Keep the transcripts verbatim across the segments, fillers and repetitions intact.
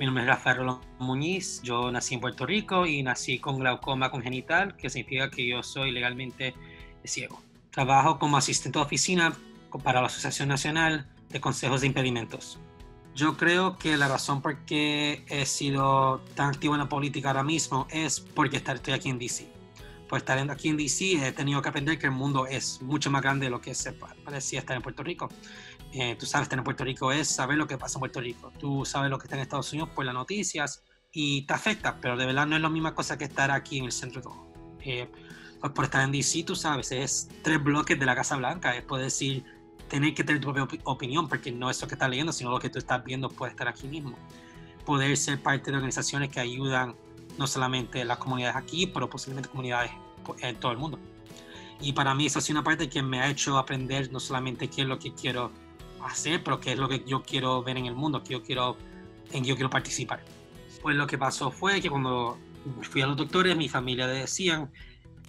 Mi nombre es Rafael Rolón-Muñiz, yo nací en Puerto Rico y nací con glaucoma congenital, que significa que yo soy legalmente ciego. Trabajo como asistente de oficina para la Asociación Nacional de Consejos de Impedimentos. Yo creo que la razón por qué he sido tan activo en la política ahora mismo es porque estoy aquí en D C. Por estar aquí en D C he tenido que aprender que el mundo es mucho más grande de lo que se parecía estar en Puerto Rico. Eh, tú sabes, estar en Puerto Rico es saber lo que pasa en Puerto Rico. Tú sabes lo que está en Estados Unidos por las noticias y te afecta, pero de verdad no es la misma cosa que estar aquí en el centro de todo. Eh, por estar en D C, tú sabes, es tres bloques de la Casa Blanca. Es poder decir, tener que tener tu propia op- opinión, porque no es lo que estás leyendo, sino lo que tú estás viendo puede estar aquí mismo. Poder ser parte de organizaciones que ayudan no solamente las comunidades aquí, pero posiblemente comunidades en todo el mundo. Y para mí eso ha sido una parte que me ha hecho aprender no solamente qué es lo que quiero hacer, pero qué es lo que yo quiero ver en el mundo, que yo quiero, en que yo quiero participar. Pues lo que pasó fue que cuando fui a los doctores, mi familia decían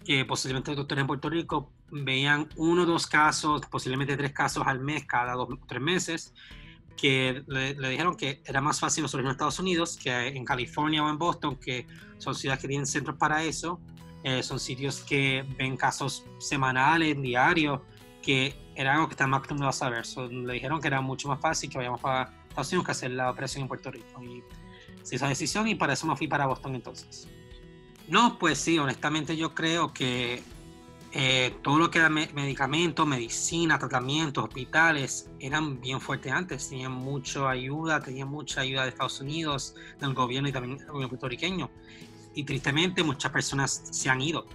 que posiblemente los doctores en Puerto Rico veían uno o dos casos, posiblemente tres casos al mes, cada dos o tres meses, que le, le dijeron que era más fácil nosotros en Estados Unidos que en California o en Boston, que son ciudades que tienen centros para eso, eh, son sitios que ven casos semanales, diarios, que era algo que están más acostumbrados a ver. So, le dijeron que era mucho más fácil que vayamos para Estados Unidos que hacer la operación en Puerto Rico. Y se hizo la decisión y para eso me fui para Boston entonces. No, pues sí, honestamente yo creo que eh, todo lo que era me- medicamentos, medicina, tratamientos, hospitales, eran bien fuertes antes. Tenían mucha ayuda, tenían mucha ayuda de Estados Unidos, del gobierno y también del gobierno puertorriqueño. Y tristemente muchas personas se han ido.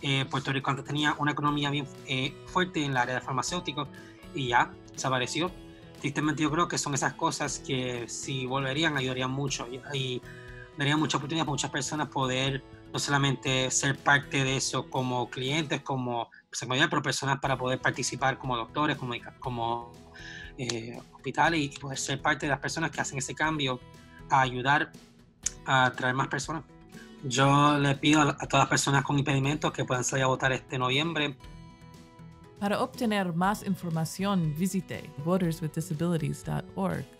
Eh, Puerto Rico antes tenía una economía bien eh, fuerte en el área de farmacéuticos y ya desapareció. Tristemente yo creo que son esas cosas que si volverían ayudarían mucho y, y darían muchas oportunidades para muchas personas poder no solamente ser parte de eso como clientes, como secundarios, pero personas para poder participar como doctores, como, como eh, hospitales y poder ser parte de las personas que hacen ese cambio a ayudar a traer más personas. Yo le pido a todas las personas con impedimentos que puedan salir a votar este noviembre. Para obtener más información, visite Voters With Disabilities punto org.